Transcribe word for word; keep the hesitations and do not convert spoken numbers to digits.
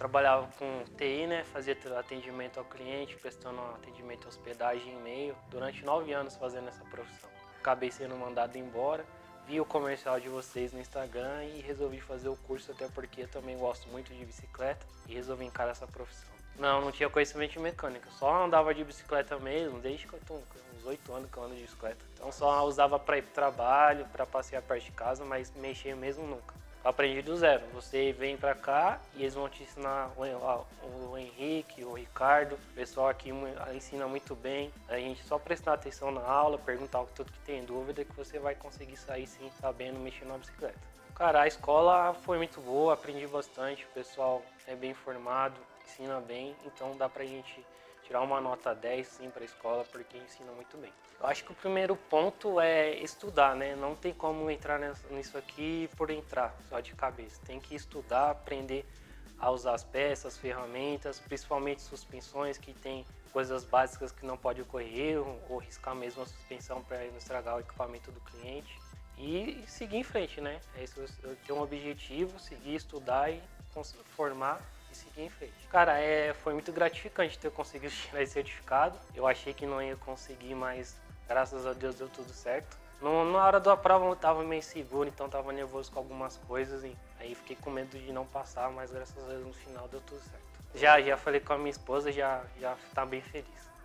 trabalhava com T I, né? Fazia atendimento ao cliente, prestando atendimento à hospedagem, e-mail. Durante nove anos fazendo essa profissão. Acabei sendo mandado embora, vi o comercial de vocês no Instagram e resolvi fazer o curso, até porque eu também gosto muito de bicicleta e resolvi encarar essa profissão. Não, não tinha conhecimento de mecânica, só andava de bicicleta mesmo, desde que eu tô, uns oito anos que eu ando de bicicleta. Então só usava para ir para o trabalho, para passear perto de casa, mas mexer mesmo nunca. Eu aprendi do zero, você vem para cá e eles vão te ensinar, o Henrique, o Ricardo, o pessoal aqui ensina muito bem. A gente só prestar atenção na aula, perguntar tudo que tem dúvida, que você vai conseguir sair sim sabendo mexer na bicicleta. Cara, a escola foi muito boa, aprendi bastante, o pessoal é bem formado, ensina bem, então dá pra gente tirar uma nota dez sim pra escola, porque ensina muito bem. Eu acho que o primeiro ponto é estudar, né? Não tem como entrar nisso aqui por entrar, só de cabeça. Tem que estudar, aprender a usar as peças, ferramentas, principalmente suspensões, que tem coisas básicas que não pode ocorrer, ou riscar mesmo a suspensão para não estragar o equipamento do cliente. E seguir em frente, né? Eu tenho um objetivo, seguir, estudar e formar e seguir em frente. Cara, é, foi muito gratificante ter conseguido tirar esse certificado. Eu achei que não ia conseguir, mas graças a Deus deu tudo certo. No, na hora da prova eu tava meio inseguro, então tava nervoso com algumas coisas, e aí fiquei com medo de não passar, mas graças a Deus no final deu tudo certo. Já, já falei com a minha esposa, já, já tá bem feliz.